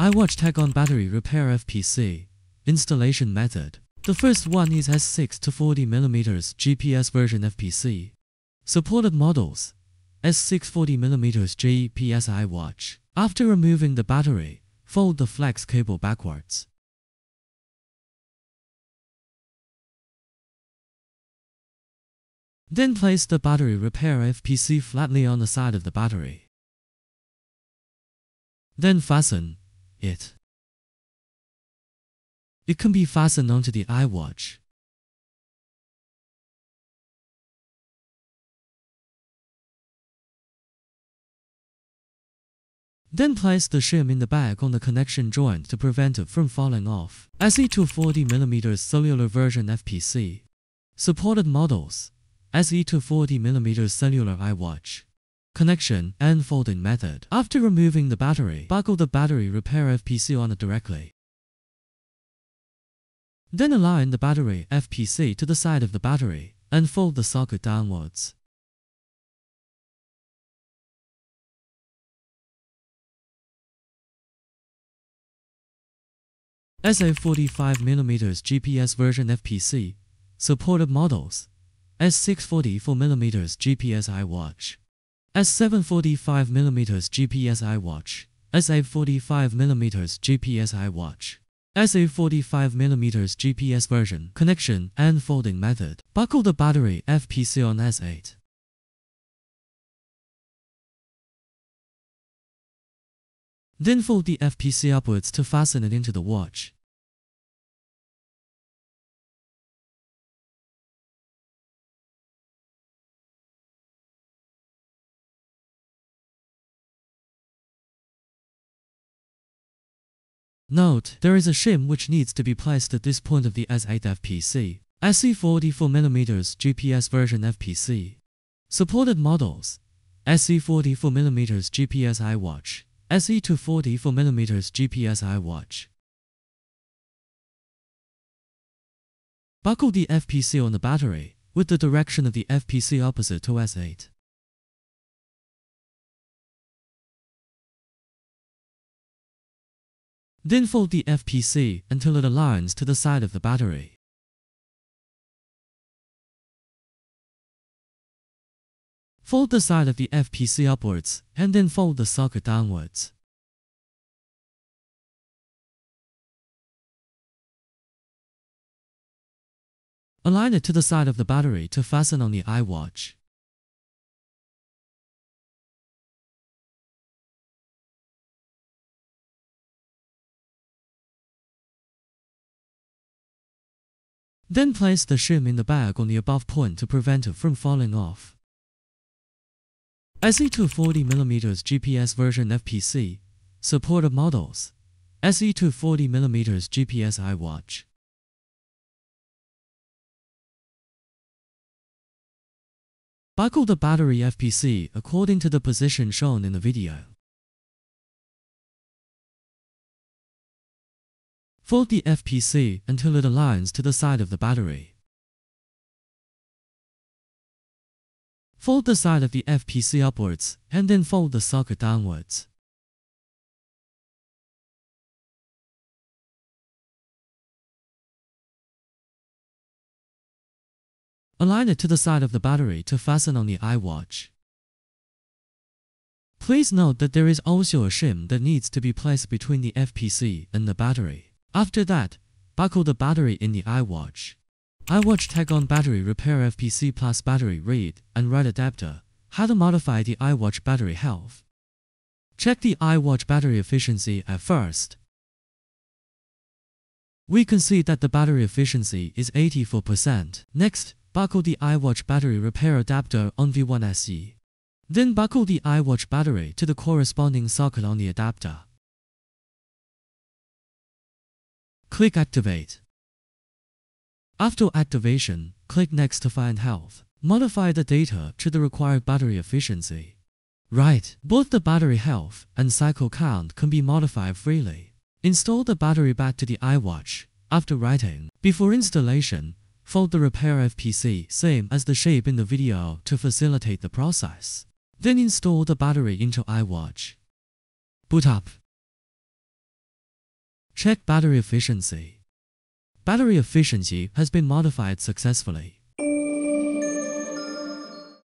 iWatch tag on battery repair FPC. Installation method. The first one is S6 to 40mm GPS version FPC. Supported models S6 40mm GPS iWatch. After removing the battery, fold the flex cable backwards. Then place the battery repair FPC flatly on the side of the battery. Then fasten it. It can be fastened onto the iWatch. Then place the shim in the back on the connection joint to prevent it from falling off. SE2 40mm cellular version FPC. Supported models SE2 40mm cellular iWatch. Connection and folding method. After removing the battery, buckle the battery repair FPC on it directly. Then align the battery FPC to the side of the battery and fold the socket downwards. S8 45mm GPS version FPC. Supported models S6 44mm GPS iWatch, S7 45mm GPS iWatch, S8 45mm GPS iWatch, S8 45mm GPS version. Connection and folding method. Buckle the battery FPC on S8. Then fold the FPC upwards to fasten it into the watch. Note, there is a shim which needs to be placed at this point of the S8 FPC. SE 44mm GPS version FPC. Supported models SE 44mm GPS iWatch, SE 244mm GPS iWatch. Buckle the FPC on the battery with the direction of the FPC opposite to S8. Then fold the FPC until it aligns to the side of the battery. Fold the side of the FPC upwards and then fold the socket downwards. Align it to the side of the battery to fasten on the iWatch. Then place the shim in the bag on the above point to prevent it from falling off. SE2 40mm GPS version FPC. Supported models SE2 40mm GPS iWatch. Buckle the battery FPC according to the position shown in the video. Fold the FPC until it aligns to the side of the battery. Fold the side of the FPC upwards and then fold the socket downwards. Align it to the side of the battery to fasten on the iWatch. Please note that there is also a shim that needs to be placed between the FPC and the battery. After that, buckle the battery in the iWatch. iWatch tag on battery repair FPC plus battery read and write adapter. How to modify the iWatch battery health. Check the iWatch battery efficiency at first. We can see that the battery efficiency is 84%. Next, buckle the iWatch battery repair adapter on V1SE. Then buckle the iWatch battery to the corresponding socket on the adapter. Click Activate. After activation, click Next to find health. Modify the data to the required battery efficiency. Right, both the battery health and cycle count can be modified freely. Install the battery back to the iWatch. After writing, before installation, fold the repair FPC same as the shape in the video to facilitate the process. Then install the battery into iWatch. Boot up. Check battery efficiency. Battery efficiency has been modified successfully.